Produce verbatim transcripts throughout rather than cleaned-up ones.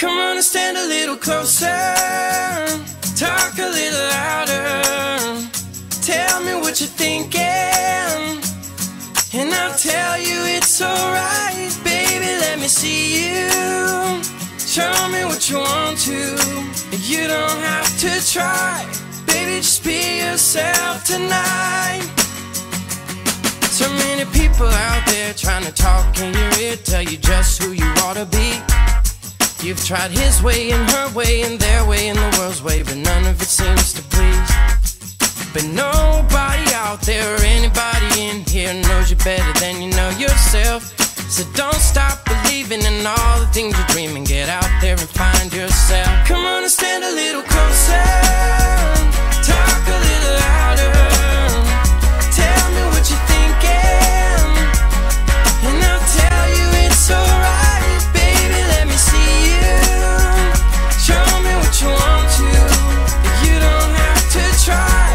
Come on and stand a little closer, talk a little louder, tell me what you're thinking, and I'll tell you it's alright. Baby, let me see you, show me what you want to, you don't have to try. Baby, just be yourself tonight. So many people out there trying to talk in your ear, tell you just who you ought to be. You've tried his way and her way and their way and the world's way, but none of it seems to please. But nobody out there or anybody in here knows you better than you know yourself. So don't stop believing in all the things you dream and get out there and find yourself. Come on and stand a little closer, talk a little louder, tell me what you're thinking, and I'll tell you it's alright. You want to, you don't have to try.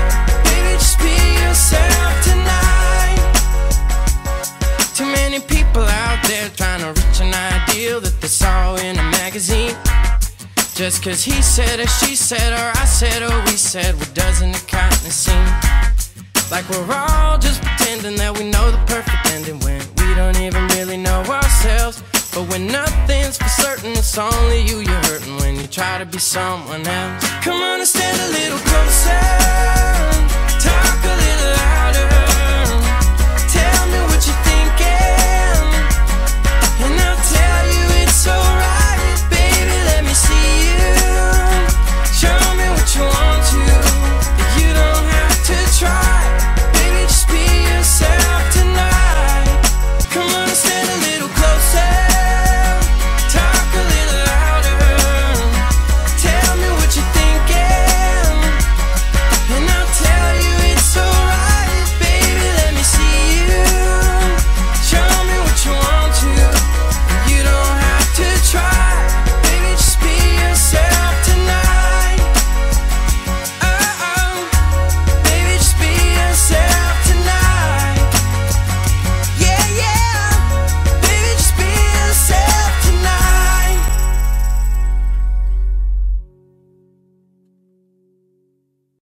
Baby, just be yourself tonight. Too many people out there trying to reach an ideal that they saw in a magazine. Just cause he said or she said or I said or we said, well doesn't it kind of seem like we're all just pretending that we know the perfect ending when we don't even really know ourselves. But when nothing's for certain, it's only you you're hurting when you try to be someone else. Come on and stand a little closer, talk a little louder.